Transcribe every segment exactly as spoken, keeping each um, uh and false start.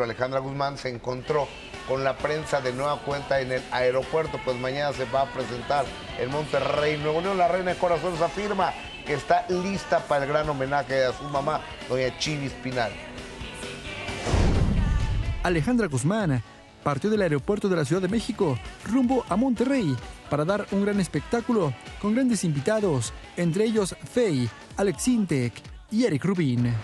Alejandra Guzmán se encontró con la prensa de nueva cuenta en el aeropuerto, pues mañana se va a presentar en Monterrey, Nuevo León. La Reina de Corazones afirma que está lista para el gran homenaje a su mamá, doña Chivis Pinal. Alejandra Guzmán partió del aeropuerto de la Ciudad de México rumbo a Monterrey para dar un gran espectáculo con grandes invitados, entre ellos Faye, Alex Sintek y Eric Rubin.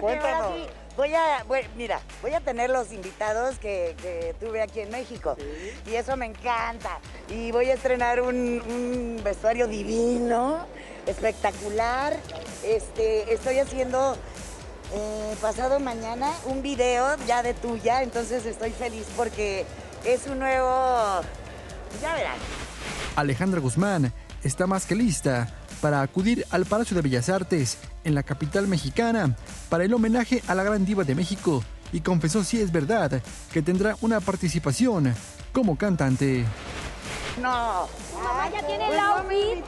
Cuéntanos. Ahora sí, voy a, voy, mira, voy a tener los invitados que, que tuve aquí en México. ¿Sí? Y eso me encanta. Y voy a estrenar un, un vestuario divino, espectacular. Este, estoy haciendo eh, pasado mañana un video ya de tuya, entonces estoy feliz porque es un nuevo... Ya verás. Alejandra Guzmán está más que lista para acudir al Palacio de Bellas Artes en la capital mexicana para el homenaje a la gran diva de México, y confesó, si es verdad, que tendrá una participación como cantante. No, su mamá ya tiene el outfit.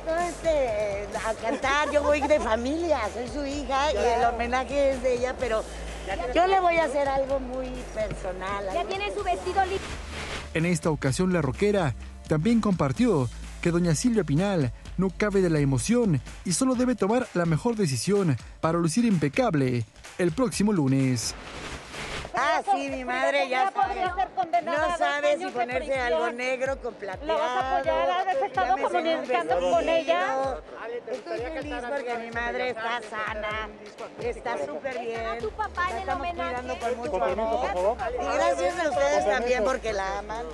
A cantar, yo voy de familia, soy su hija y el homenaje es de ella, pero yo le voy a hacer algo muy personal. Ya tiene su vestido listo. En esta ocasión la rockera también compartió que doña Silvia Pinal no cabe de la emoción y solo debe tomar la mejor decisión para lucir impecable el próximo lunes. Ah, sí, mi madre ya sabe. No sabe si ponerse algo negro con plateado. ¿La vas a apoyar? ¿Has estado comunicando con ella? Estoy feliz porque mi madre está sana, está súper bien. A tu papá en el homenaje. Y gracias a ustedes también porque la aman.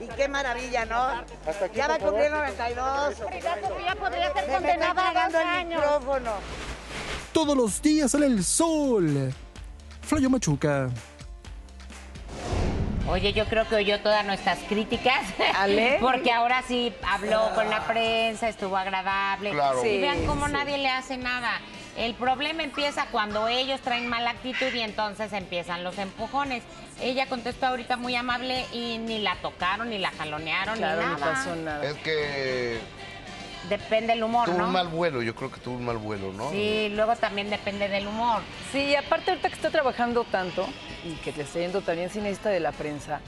Y qué maravilla, ¿no? Ya va a cumplir noventa y dos. Ya podría ser condenada a dos años. Todos los días sale el sol. Flayo Machuca. Oye, yo creo que oyó todas nuestras críticas, Ale, porque ahora sí habló ah. con la prensa, estuvo agradable. Claro. Sí, y vean cómo sí. nadie le hace nada. El problema empieza cuando ellos traen mala actitud y entonces empiezan los empujones. Ella contestó ahorita muy amable y ni la tocaron, ni la jalonearon, claro, ni nada. No pasó nada. Es que... Depende del humor, ¿no? Tuvo un mal vuelo, yo creo que tuvo un mal vuelo, ¿no? Sí, luego también depende del humor. Sí, aparte ahorita que está trabajando tanto y que te está yendo también sin esta de la prensa,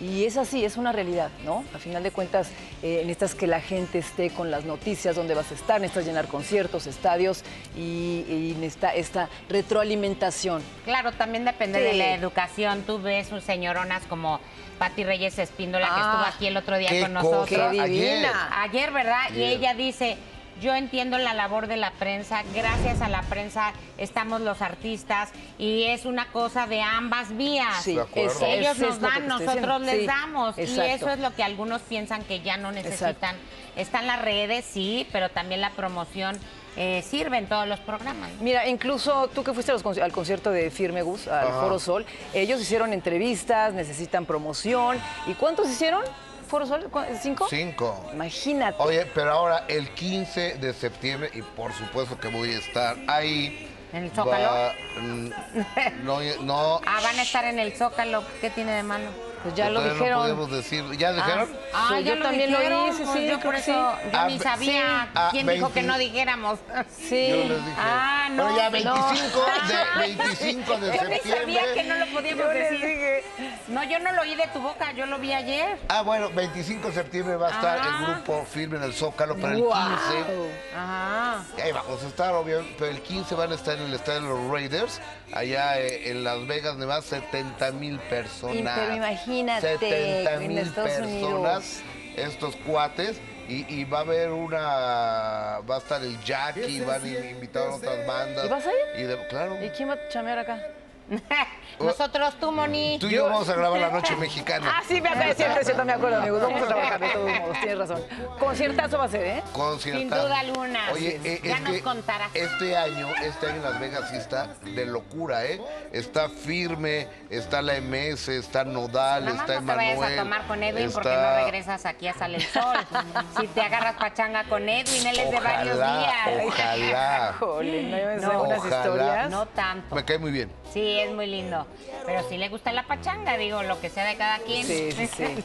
y es así, es una realidad, ¿no? A final de cuentas, eh, necesitas que la gente esté con las noticias, dónde vas a estar, necesitas llenar conciertos, estadios y, y necesita esta retroalimentación. Claro, también depende sí. de la educación. Tú ves sus señoronas como Patti Reyes Espíndola, ah, que estuvo aquí el otro día qué con nosotros. Cosa, qué divina. Ayer, ¿verdad? Ayer. Y ella dice... Yo entiendo la labor de la prensa, gracias a la prensa estamos los artistas y es una cosa de ambas vías. Sí, eso, ellos eso nos dan, nosotros les sí, damos exacto. y eso es lo que algunos piensan que ya no necesitan. Exacto. Están las redes, sí, pero también la promoción eh, sirve en todos los programas. Mira, incluso tú que fuiste a los conci al concierto de Firme Gus, al Ajá. Foro Sol, ellos hicieron entrevistas, necesitan promoción. ¿Y cuántos hicieron? ¿Foro Sol? ¿Cinco? Cinco. Imagínate. Oye, pero ahora el quince de septiembre, y por supuesto que voy a estar ahí. ¿En el Zócalo? Va, no, no. Ah, van a estar en el Zócalo. ¿Qué tiene de malo? Pues ya lo dijeron. No podemos decir. ¿Ya dijeron? Ah, ah sí, yo lo también dijeron, lo hice, pues sí. Yo por eso, sí. yo ah, ni sabía sí. quién ah, dijo veinte... que no dijéramos. Sí. Yo les dije. Ah, no. Pero ya veinticinco de septiembre. Yo ni sabía que no lo podíamos yo decir. Dije... No, yo no lo oí de tu boca, yo lo vi ayer. Ah, bueno, veinticinco de septiembre va a estar Ajá. el grupo Firme en el Zócalo para wow. el quince. Ajá. Ahí vamos a estar, obviamente, pero el quince van a estar en el Estadio de los Raiders, allá eh, en Las Vegas, Nevada, setenta mil personas. Pero imagínate, setenta mil personas, Unidos. Estos cuates, y, y va a haber una, va a estar el Jack y van a invitar a otras bandas. ¿Y vas a ir? Y de, claro. ¿Y quién va a chamear acá? Nosotros, tú, Moni. Tú y yo vamos a grabar La Noche Mexicana. Ah, sí, me acuerdo, siempre, siempre me acuerdo, amigos. Vamos a trabajar de todos modos, tienes razón. Conciertazo va a ser, ¿eh? Conciertazo. Sin duda alguna. Oye, eh, ya este, nos contarás. Este año, este año en Las Vegas sí está de locura, ¿eh? Está Firme, está la M S, está Nodal, Nada está Emmanuel. No te vayas a tomar con Edwin está... porque no regresas aquí a Sale el Sol. Si te agarras pachanga con Edwin, él es ojalá, de varios días. Ojalá. Jolín, no lleves algunas historias. No tanto. Me cae muy bien. Sí, es muy lindo, pero si le gusta la pachanga, digo, lo que sea de cada quien. Sí, sí, sí.